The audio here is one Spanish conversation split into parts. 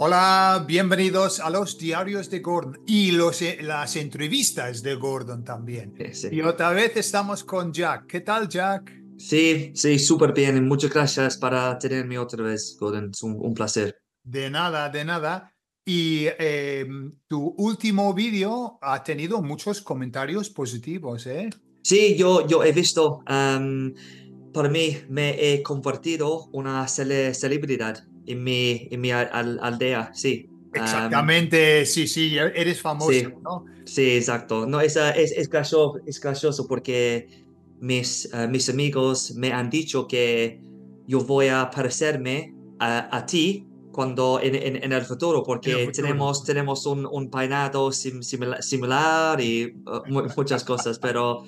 Hola, bienvenidos a los diarios de Gordon y las entrevistas de Gordon también. Sí. Y otra vez estamos con Jack. ¿Qué tal, Jack? Sí, súper bien. Muchas gracias para tenerme otra vez, Gordon. Es un placer. De nada, de nada. Y tu último vídeo ha tenido muchos comentarios positivos, ¿eh? Sí, yo he visto. Para mí me he convertido en una celebridad. En mi aldea, sí. Exactamente, sí, eres famoso, sí, ¿no? Sí, exacto. No, es gracioso porque mis amigos me han dicho que yo voy a parecerme a ti cuando en el futuro, porque tenemos un peinado similar y muchas cosas, pero...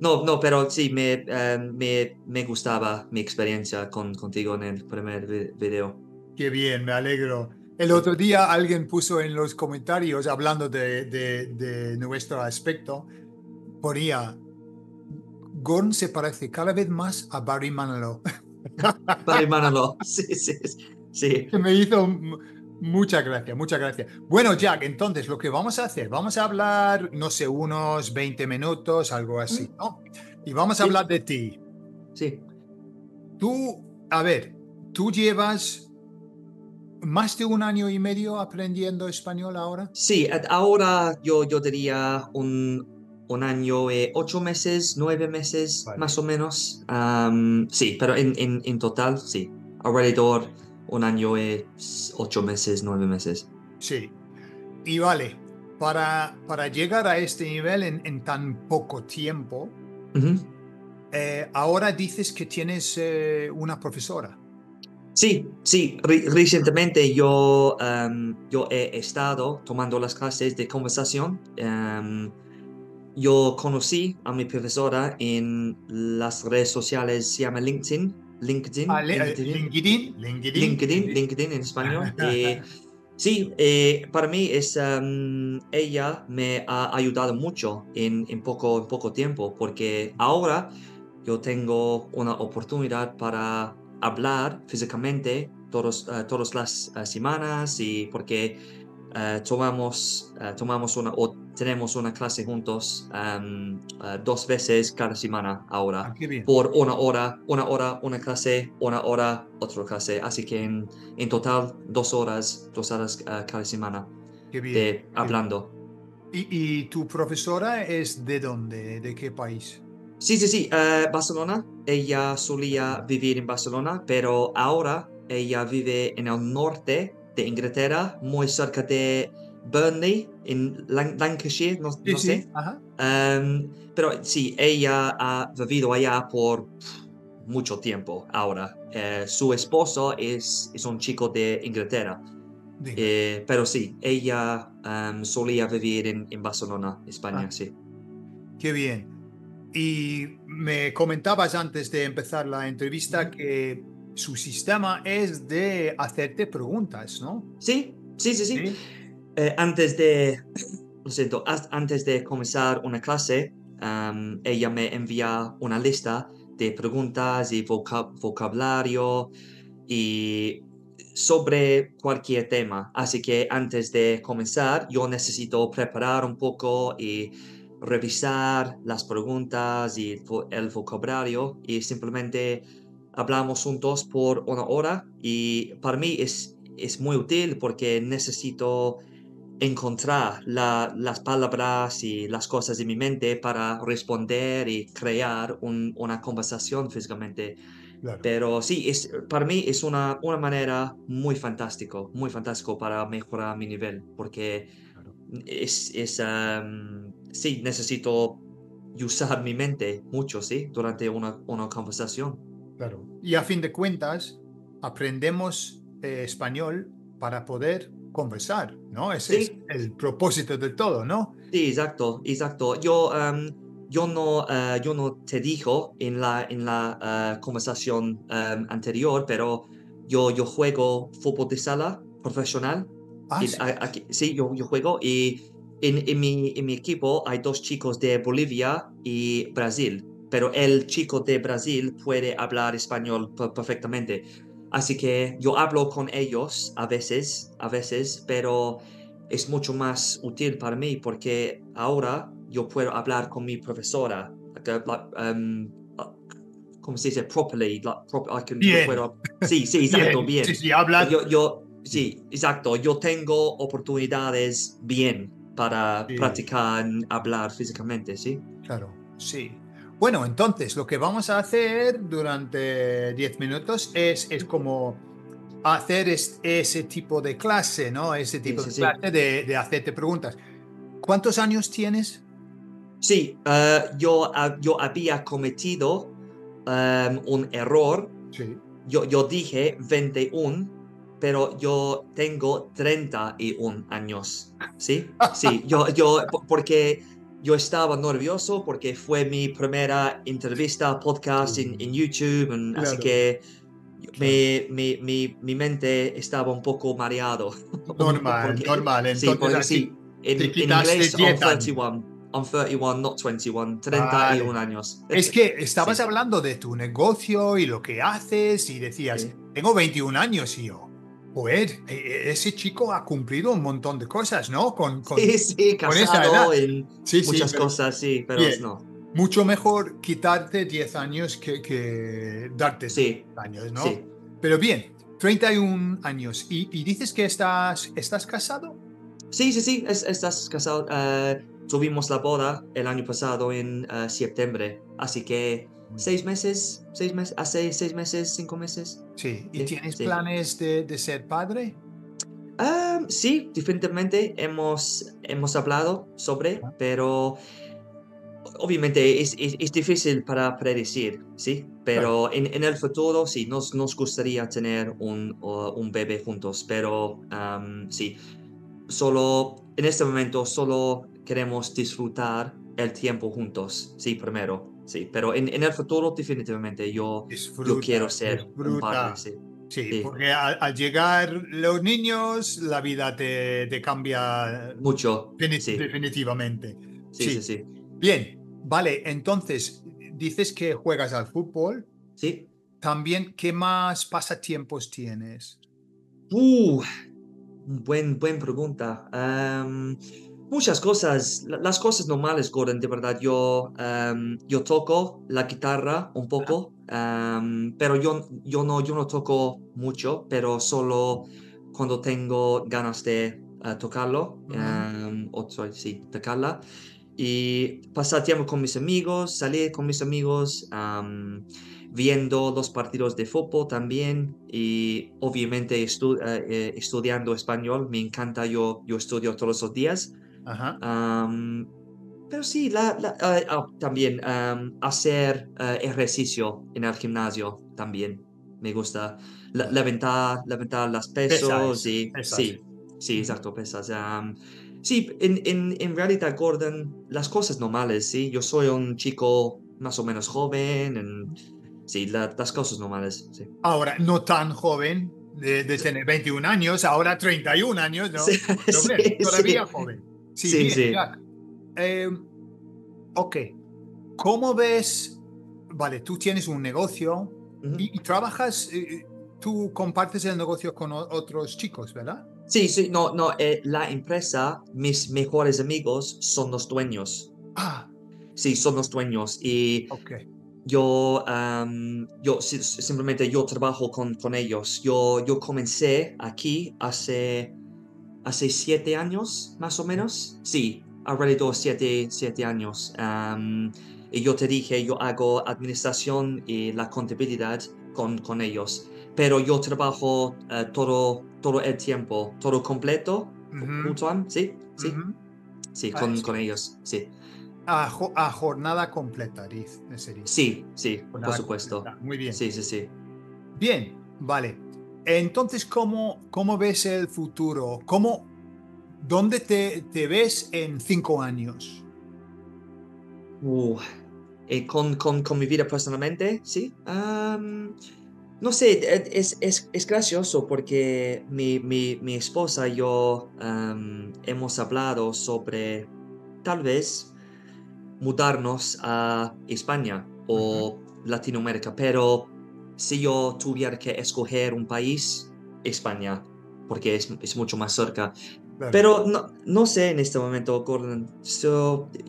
No, pero sí, me gustaba mi experiencia contigo en el primer video. Qué bien, me alegro. El otro día alguien puso en los comentarios, hablando de nuestro aspecto, ponía, Gordon se parece cada vez más a Barry Manilow. Barry Manilow, sí. Me hizo muchas gracias. Bueno, Jack, entonces lo que vamos a hacer, vamos a hablar, no sé, unos 20 minutos, algo así, ¿no? Y vamos a hablar de ti. Sí. Tú llevas... ¿Más de un año y medio aprendiendo español ahora? Sí, ahora yo diría un año, 8 meses, 9 meses, vale, más o menos. Sí, pero en total, sí, alrededor un año, 8 meses, 9 meses. Sí, y vale, para llegar a este nivel en tan poco tiempo, ahora dices que tienes una profesora. Sí. Recientemente yo he estado tomando las clases de conversación. Yo conocí a mi profesora en las redes sociales, se llama LinkedIn en español. Para mí es ella me ha ayudado mucho en poco tiempo, porque ahora yo tengo una oportunidad para hablar físicamente todas las semanas, y porque tenemos una clase juntos 2 veces cada semana ahora. Ah, por una hora, una clase, 1 hora, otra clase. Así que en total 2 horas cada semana. Qué bien, hablando. ¿Y tu profesora es de dónde? ¿De qué país? Sí, Barcelona. Ella solía vivir en Barcelona, pero ahora ella vive en el norte de Inglaterra, muy cerca de Burnley, en Lancashire, no sé. Ajá. Pero sí, ella ha vivido allá por mucho tiempo ahora. Su esposo es un chico de Inglaterra. Pero sí, ella solía vivir en Barcelona, España, sí. Qué bien. Y me comentabas antes de empezar la entrevista que su sistema es de hacerte preguntas, ¿no? Sí. Antes de comenzar una clase, ella me envía una lista de preguntas y vocabulario y sobre cualquier tema. Así que antes de comenzar, yo necesito preparar un poco y revisar las preguntas y el vocabulario, y simplemente hablamos juntos por 1 hora, y para mí es muy útil porque necesito encontrar las palabras y las cosas en mi mente para responder y crear una conversación físicamente. Claro. Pero sí, para mí es una manera muy fantástica para mejorar mi nivel, porque sí, necesito usar mi mente mucho, sí, durante una conversación. Claro. Y a fin de cuentas, aprendemos español para poder conversar, ¿no? Ese es el propósito de todo, ¿no? Sí, exacto. Yo no te dijo en la conversación anterior, pero yo juego fútbol de sala profesional. Yo juego, y en mi equipo hay 2 chicos de Bolivia y Brasil, pero el chico de Brasil puede hablar español perfectamente. Así que yo hablo con ellos a veces, pero es mucho más útil para mí porque ahora yo puedo hablar con mi profesora. ¿Cómo se dice? Properly. Bien. Puedo... Sí, exacto, bien. Sí, habla. Sí, exacto. Yo tengo oportunidades bien para practicar hablar físicamente, ¿sí? Claro, sí. Bueno, entonces, lo que vamos a hacer durante 10 minutos es como hacer ese tipo de clase, ¿no? Ese tipo de clase de hacerte preguntas. ¿Cuántos años tienes? Sí, yo había cometido un error. Sí. Yo dije 21, pero yo tengo 31 años, ¿sí? Sí, yo porque... Yo estaba nervioso porque fue mi primera entrevista, podcast en YouTube, claro. Así que mi mente estaba un poco mareado. Normal. Entonces, sí, porque sí, en inglés, I'm 31, not 21, 31 años. Es que estabas hablando de tu negocio y lo que haces y decías, tengo 21 años y yo. Pues ese chico ha cumplido un montón de cosas, ¿no? Con casado, en muchas cosas, sí, pero no. Mucho mejor quitarte 10 años que darte 10 años, ¿no? Sí. Pero bien, 31 años. ¿Y dices que estás casado? Sí, estás casado. Tuvimos la boda el año pasado en septiembre, así que... ¿5 meses? Sí. ¿Y tienes planes de ser padre? Sí, definitivamente hemos hablado sobre, pero obviamente es difícil para predecir, ¿sí? Pero en el futuro sí, nos gustaría tener un bebé juntos, pero sí, solo en este momento solo queremos disfrutar el tiempo juntos, sí, primero. Sí, pero en el futuro definitivamente yo quiero ser un padre. Sí, porque al llegar los niños la vida te cambia mucho, definitivamente. Sí. Bien, vale, entonces dices que juegas al fútbol. Sí. También, ¿qué más pasatiempos tienes? Buena pregunta. Muchas cosas, las cosas normales, Gordon, de verdad. Yo toco la guitarra un poco, pero yo no toco mucho, pero solo cuando tengo ganas de tocarlo, tocarla. Y pasar tiempo con mis amigos, salir con mis amigos, viendo los partidos de fútbol también y obviamente estudiando español. Me encanta, yo estudio todos los días. Ajá. Pero sí, también hacer ejercicio en el gimnasio también me gusta. Levantar las pesas. Sí, exacto, pesas. Sí, en realidad, Gordon, las cosas normales, sí. Yo soy un chico más o menos joven, sí, las cosas normales, sí. Ahora, no tan joven, de tener 21 años, ahora 31 años, ¿no? Sí, todavía joven. Sí. Jack. Ok. ¿Cómo ves? Vale, tú tienes un negocio y trabajas, tú compartes el negocio con otros chicos, ¿verdad? Sí, no. La empresa, mis mejores amigos son los dueños. Ah. Sí, son los dueños. Y yo simplemente trabajo con ellos. Yo comencé aquí hace 7 años, más o menos. Sí, alrededor de 7 años. Y yo te dije, yo hago administración y la contabilidad con ellos. Pero yo trabajo todo el tiempo, todo completo, full time, sí, con ellos, sí. A jornada completa, sería. Sí, jornada por supuesto. Completa. Muy bien. Sí. Bien, vale. Entonces, ¿cómo ves el futuro? ¿Dónde te ves en 5 años? Con mi vida personalmente, sí. No sé, es gracioso porque mi esposa y yo hemos hablado sobre tal vez mudarnos a España o Latinoamérica, pero si yo tuviera que escoger un país, España, porque es mucho más cerca. Claro. Pero no sé en este momento, Gordon.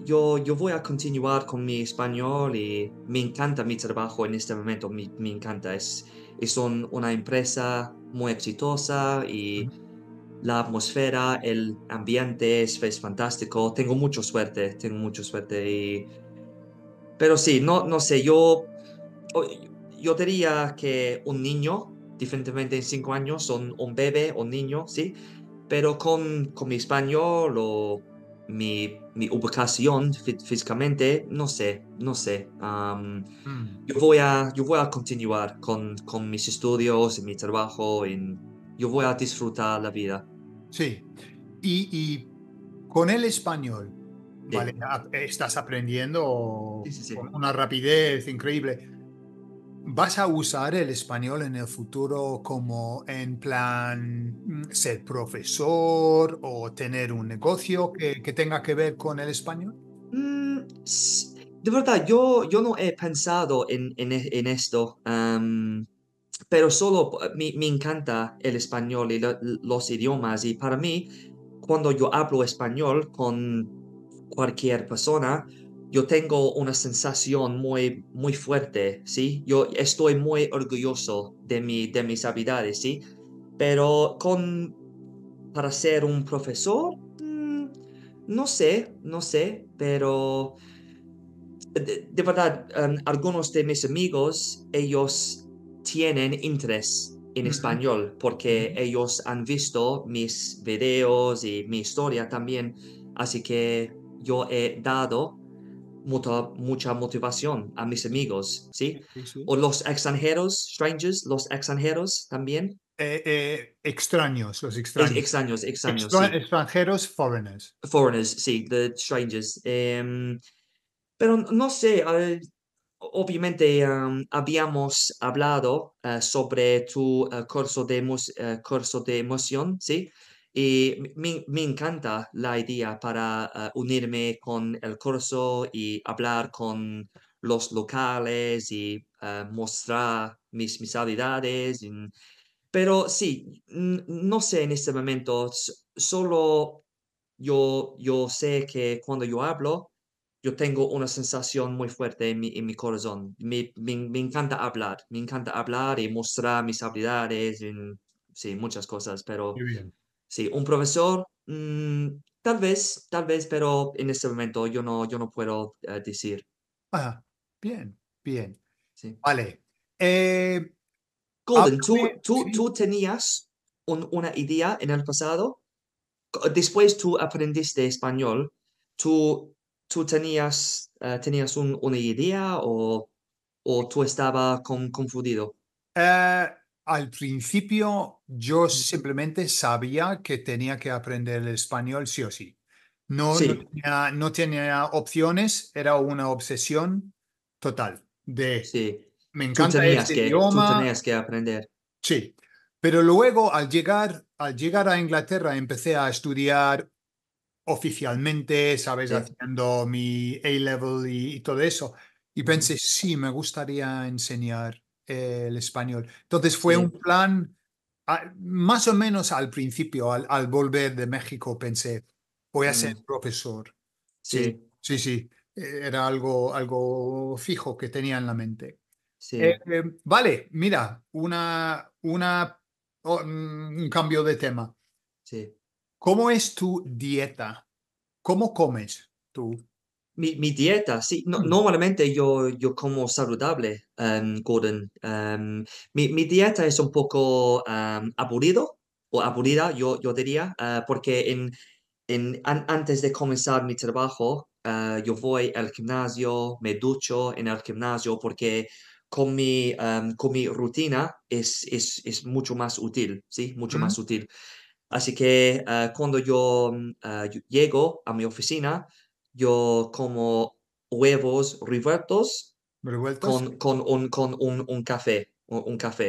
Yo voy a continuar con mi español y me encanta mi trabajo en este momento, me encanta. Son una empresa muy exitosa y la atmósfera, el ambiente es fantástico. Tengo mucha suerte. Pero sí, no sé, yo diría que un niño, diferentemente en 5 años, son un bebé o un niño, sí. Pero con mi español o mi ubicación físicamente, no sé. Yo voy a continuar con mis estudios, mi trabajo, yo voy a disfrutar la vida. Sí, y con el español, sí. ¿Vale? Estás aprendiendo sí. Con una rapidez increíble. ¿Vas a usar el español en el futuro como en plan ser profesor o tener un negocio que tenga que ver con el español? De verdad, yo no he pensado en esto, pero solo me encanta el español y los idiomas. Y para mí, cuando yo hablo español con cualquier persona, yo tengo una sensación muy, muy fuerte, ¿sí? Yo estoy muy orgulloso de mis habilidades, ¿sí? Pero para ser un profesor, no sé, pero de verdad, algunos de mis amigos, ellos tienen interés en español porque ellos han visto mis videos y mi historia también, así que yo he dado mucha motivación a mis amigos, ¿sí? Sí. O los extranjeros también. Extraños. Extranjeros, foreigners. Foreigners, sí, the strangers. Pero no sé, obviamente habíamos hablado sobre tu curso de emoción, ¿sí? Y me encanta la idea para unirme con el curso y hablar con los locales y mostrar mis habilidades. Pero sí, no sé en este momento, solo yo sé que cuando yo hablo, yo tengo una sensación muy fuerte en mi corazón. Me encanta hablar y mostrar mis habilidades, sí, muchas cosas, pero... Muy bien. Sí, un profesor, tal vez, pero en este momento yo no puedo decir. Ah, bien. Sí. Vale. Gordon, ¿tú tenías una idea en el pasado? Después tú aprendiste español, ¿tú tenías una idea o tú estabas confundido? Al principio yo simplemente sabía que tenía que aprender el español sí o sí. Sí. No tenía opciones, era una obsesión total de sí. Me encanta este idioma. Tú tenías que aprender. Sí, pero luego al llegar a Inglaterra empecé a estudiar oficialmente, ¿sabes? Sí. Haciendo mi A-Level y todo eso. Y pensé, sí, me gustaría enseñar el español. Entonces fue un plan, más o menos al principio, al volver de México, pensé, voy a ser profesor. Sí. Era algo fijo que tenía en la mente. Sí. Vale, mira, un cambio de tema. Sí. ¿Cómo es tu dieta? ¿Cómo comes tú? Mi dieta, sí. Normalmente yo como saludable, Gordon. Mi dieta es un poco aburrida, yo diría, porque antes de comenzar mi trabajo, yo voy al gimnasio, me ducho en el gimnasio porque con mi rutina es mucho más útil, ¿sí? Mucho más útil. Así que cuando yo llego a mi oficina, yo como huevos revueltos con un café,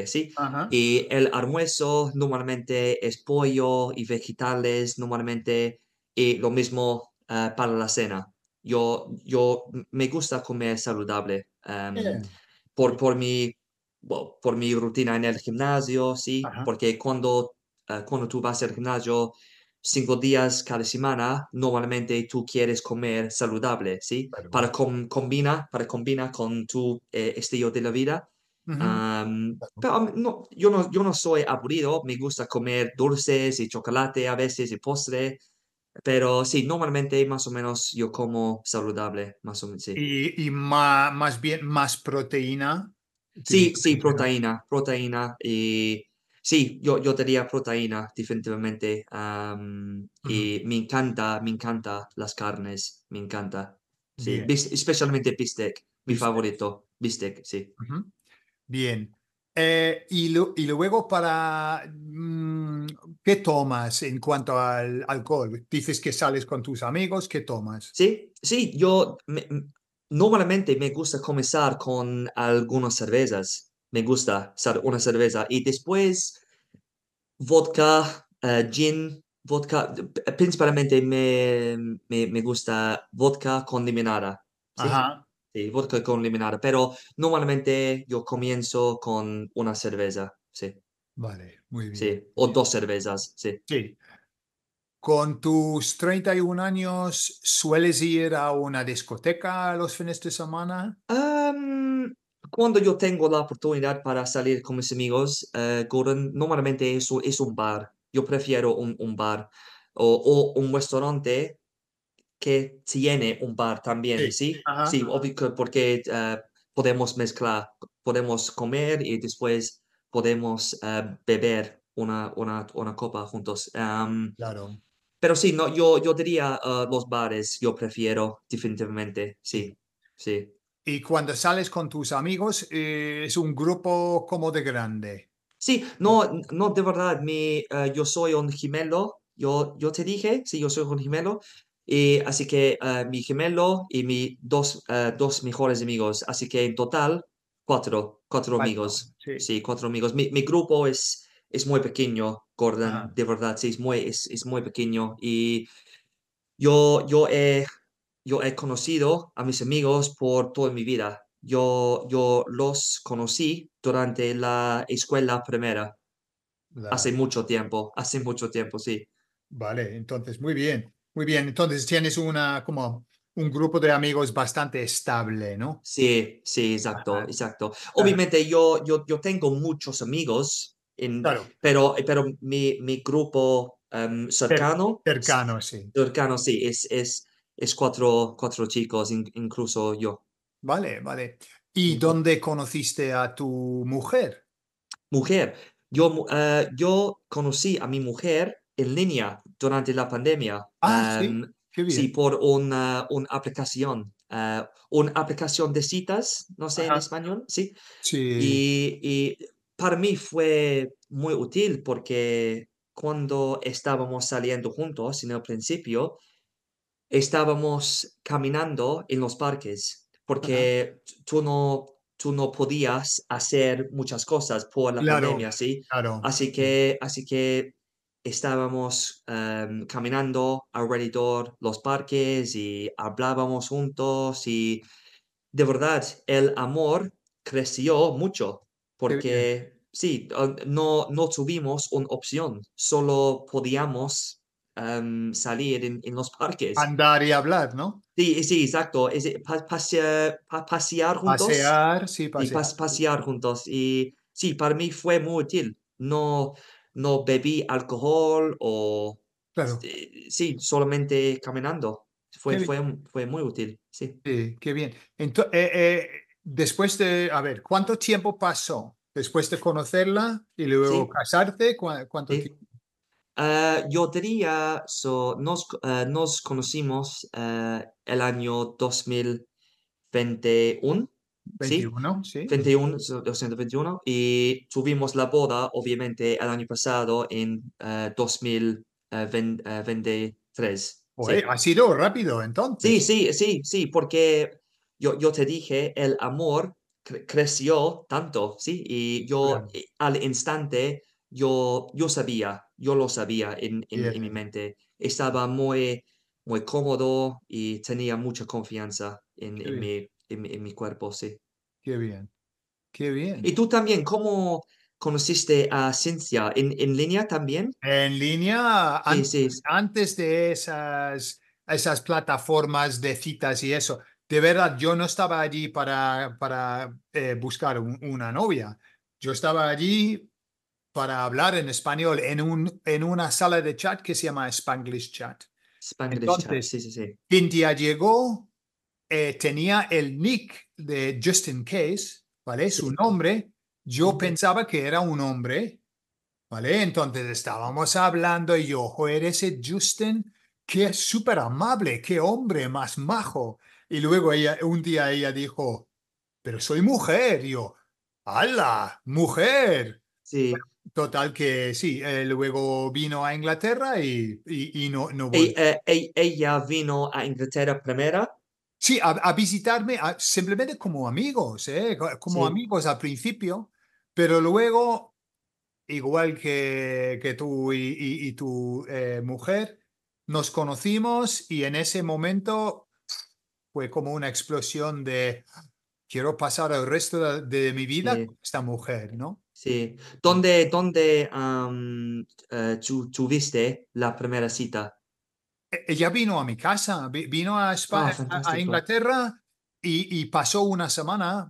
¿sí? Ajá. Y el almuerzo normalmente es pollo y vegetales normalmente, y lo mismo para la cena. Yo me gusta comer saludable por mi bueno, por mi rutina en el gimnasio, sí, ajá, porque cuando tú vas al gimnasio 5 días cada semana, normalmente tú quieres comer saludable, sí, claro, para combina con tu estilo de la vida. Pero no, yo no soy aburrido, me gusta comer dulces y chocolate a veces y postre, pero sí, normalmente más o menos yo como saludable, más o menos, sí. Y más bien más proteína. Sí, sí, proteína y sí, yo diría proteína definitivamente. Y me encanta las carnes, me encanta, sí, especialmente bistec, mi favorito, bistec, sí. Bien. Y luego para... ¿Qué tomas en cuanto al alcohol? Dices que sales con tus amigos, ¿qué tomas? Sí, yo normalmente me gusta comenzar con algunas cervezas. Me gusta hacer una cerveza y después vodka, gin, vodka. Principalmente me gusta vodka con limonada. ¿Sí? Ajá. Sí, vodka con limonada, pero normalmente yo comienzo con una cerveza, sí. Vale, muy bien. Sí, o 2 cervezas, sí. Sí. ¿Con tus 31 años sueles ir a una discoteca los fines de semana? Cuando yo tengo la oportunidad para salir con mis amigos, Gordon, normalmente eso es un bar. Yo prefiero un bar o un restaurante que tiene un bar también, ¿sí? Sí, ajá, sí, obvio, porque podemos mezclar, podemos comer y después podemos beber una copa juntos. Claro. Pero sí, no, yo diría los bares, yo prefiero definitivamente, sí, sí. Y cuando sales con tus amigos, ¿es un grupo como de grande? Sí, no de verdad, yo soy un gemelo, yo te dije, sí, yo soy un gemelo. Y así que mi gemelo y mis dos mejores amigos. Así que en total, 4 amigos. Sí, sí, 4 amigos. Mi grupo es muy pequeño, Gordon, de verdad, sí, es muy pequeño. Y yo he conocido a mis amigos por toda mi vida. Yo los conocí durante la escuela primaria. Hace mucho tiempo, sí. Vale, entonces, muy bien. Muy bien, entonces tienes como un grupo de amigos bastante estable, ¿no? Sí, exacto. Obviamente yo tengo muchos amigos, claro, pero mi grupo cercano... Cercano, sí. Cercano, sí, es 4 chicos, incluso yo. Vale. ¿Y dónde conociste a tu mujer? Yo conocí a mi mujer en línea durante la pandemia. Sí. Qué bien. Sí, por una aplicación de citas, no sé, en español, sí. Y para mí fue muy útil porque cuando estábamos saliendo juntos en el principio, estábamos caminando en los parques porque tú no podías hacer muchas cosas por la pandemia, ¿sí? Claro. Así que estábamos caminando alrededor los parques y hablábamos juntos y de verdad el amor creció mucho porque sí, no tuvimos una opción, solo podíamos salir en los parques. Andar y hablar, ¿no? Sí, exacto. Pasear juntos. Pasear juntos. Y sí, para mí fue muy útil. No bebí alcohol o... Claro. Sí, solamente caminando. Fue muy útil, sí. Sí, qué bien. Entonces, después de... A ver, ¿cuánto tiempo pasó? Después de conocerla y luego casarte, ¿cuánto tiempo? Yo diría, nos conocimos el año 2021. 21, sí. 221, y tuvimos la boda, obviamente, el año pasado, en 2023. Oye, sí. Ha sido rápido, entonces. Sí, porque yo te dije, el amor creció tanto, ¿sí? Y yo, al instante, yo lo sabía en mi mente. Estaba muy, muy cómodo y tenía mucha confianza en mi cuerpo, sí. Qué bien. Qué bien. ¿Y tú también, cómo conociste a Cynthia? ¿En línea también? En línea, antes de esas plataformas de citas y eso. De verdad, yo no estaba allí para buscar una novia. Yo estaba allí para hablar en español en una sala de chat que se llama Spanglish Chat. Entonces, sí. Cynthia llegó, tenía el nick de Justin Case, ¿vale? Su nombre. Yo pensaba que era un hombre, ¿vale? Entonces estábamos hablando y yo, joder, ese Justin, que es súper amable, qué hombre más majo. Y luego un día ella dijo, pero soy mujer. Y yo, ¡hala, mujer! Sí. Bueno, total que sí, luego vino a Inglaterra y no volvió. ¿Ella vino a Inglaterra primero? Sí, a visitarme simplemente como amigos, amigos al principio, pero luego, igual que tú y tu mujer, nos conocimos y en ese momento fue como una explosión de quiero pasar el resto de mi vida con esta mujer, ¿no? Sí. ¿Dónde tuviste la primera cita? Ella vino a mi casa, vino a España, a Inglaterra y pasó una semana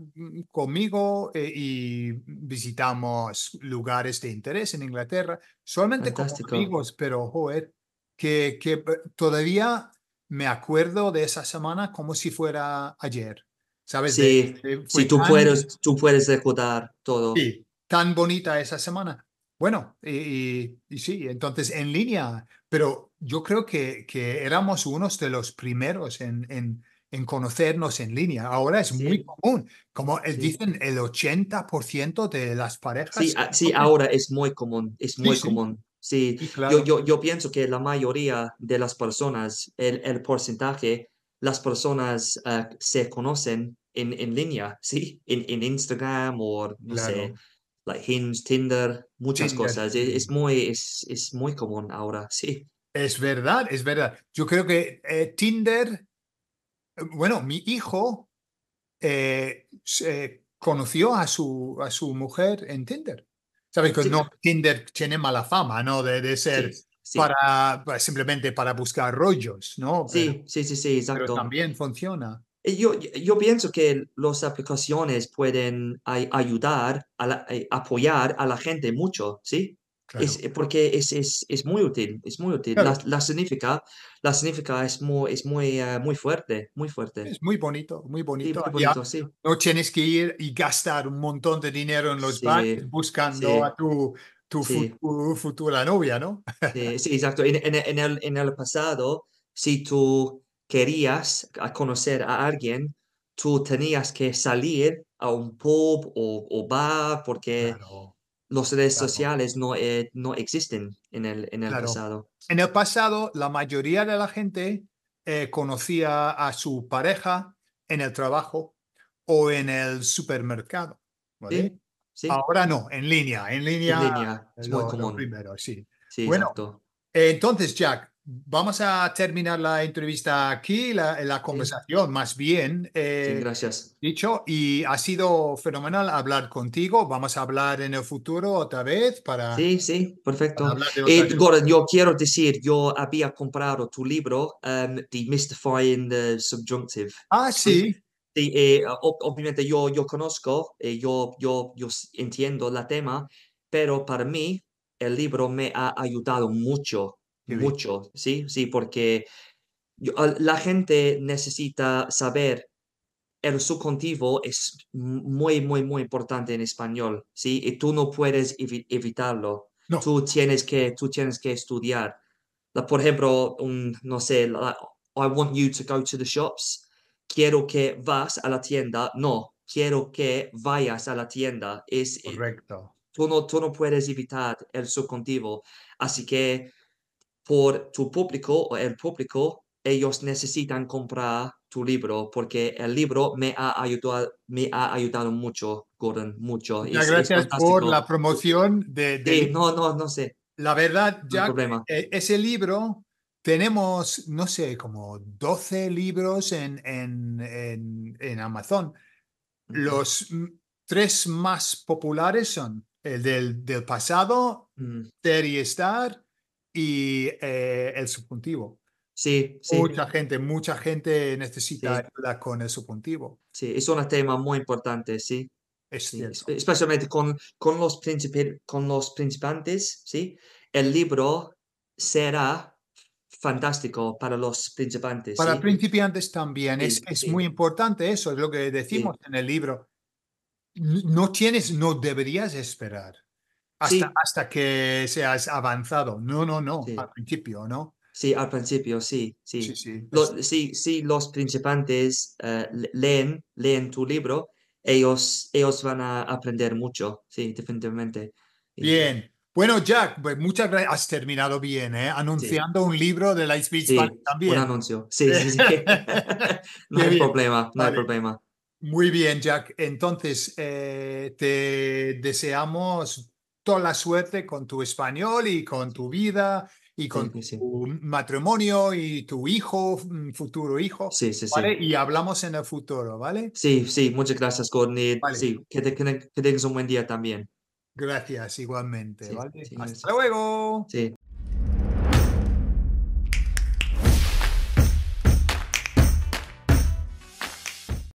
conmigo y visitamos lugares de interés en Inglaterra, solamente como amigos, pero joder, que todavía me acuerdo de esa semana como si fuera ayer, ¿sabes? Sí, sí, tú puedes recordar todo. Sí, tan bonita esa semana. Bueno, y sí, entonces en línea, pero yo creo que éramos unos de los primeros en conocernos en línea. Ahora es muy común, como dicen, el 80% de las parejas. Sí, sí, ahora es muy común, es muy común. Sí, sí, claro. yo pienso que la mayoría de las personas, el porcentaje, las personas se conocen en línea, ¿sí? En Instagram o no sé. Like Hinge, Tinder, muchas cosas. Es muy común ahora, sí. Es verdad. Yo creo que Tinder... Bueno, mi hijo conoció a su mujer en Tinder. ¿Sabes? Sí. No, Tinder tiene mala fama, ¿no? De ser simplemente para buscar rollos, ¿no? Sí, exacto. Pero también funciona. Yo pienso que las aplicaciones pueden ayudar, apoyar a la gente mucho, ¿sí? Claro. Porque es muy útil, Claro. La significa es muy fuerte, Es muy bonito. Sí, muy bonito, sí. No tienes que ir y gastar un montón de dinero en los bancos buscando a tu futura novia, ¿no? Sí, exacto. En el pasado, si tú querías conocer a alguien, tú tenías que salir a un pub o bar porque las redes sociales no existen en el pasado. En el pasado, la mayoría de la gente conocía a su pareja en el trabajo o en el supermercado, ¿vale? Sí. Ahora no, en línea es muy común. Primero, sí, bueno, exacto. Entonces, Jack, vamos a terminar la entrevista aquí, la conversación más bien. Gracias. Dicho, y ha sido fenomenal hablar contigo. Vamos a hablar en el futuro otra vez para... Sí, perfecto. Gordon, yo quiero decir, yo había comprado tu libro, The Mystifying Subjunctive. Ah, sí. Sí, obviamente yo conozco, yo entiendo el tema, pero para mí el libro me ha ayudado mucho, sí, porque la gente necesita saber el subjuntivo es muy importante en español, sí, y tú no puedes evitarlo. No. Tú tienes que estudiar. Por ejemplo, I want you to go to the shops. Quiero que vas a la tienda. No, quiero que vayas a la tienda. Es correcto. Tú no puedes evitar el subjuntivo, así que por tu público o el público, ellos necesitan comprar tu libro porque el libro me ha ayudado mucho, Gordon, mucho. Gracias por la promoción de... Sí, no sé. La verdad, Jack, ese libro, tenemos, no sé, como 12 libros en Amazon. Los tres más populares son el del pasado, Terry Star y el subjuntivo. Sí, sí. Mucha gente necesita ayuda con el subjuntivo. Sí, es un tema muy importante, sí. Es cierto. Sí, especialmente con los principiantes, sí. El libro será fantástico para los principiantes. Para principiantes también. Sí, es muy importante eso, es lo que decimos en el libro. No deberías esperar hasta que seas avanzado. No, al principio, ¿no? Sí, al principio, sí. Los principiantes leen tu libro, ellos van a aprender mucho, sí, definitivamente. Bien. Bueno, Jack, pues muchas gracias. Has terminado bien, ¿eh? Anunciando un libro de Lightspeed Spanish también. Un anuncio. Sí. No hay problema. Muy bien, Jack. Entonces, te deseamos toda la suerte con tu español y con tu vida y con tu matrimonio y tu hijo, futuro hijo. Sí. ¿Vale? Y hablamos en el futuro, ¿vale? Sí. Muchas gracias, Gordon. Vale. Sí, que tengas un buen día también. Gracias, igualmente. ¿Vale? Hasta luego. Sí.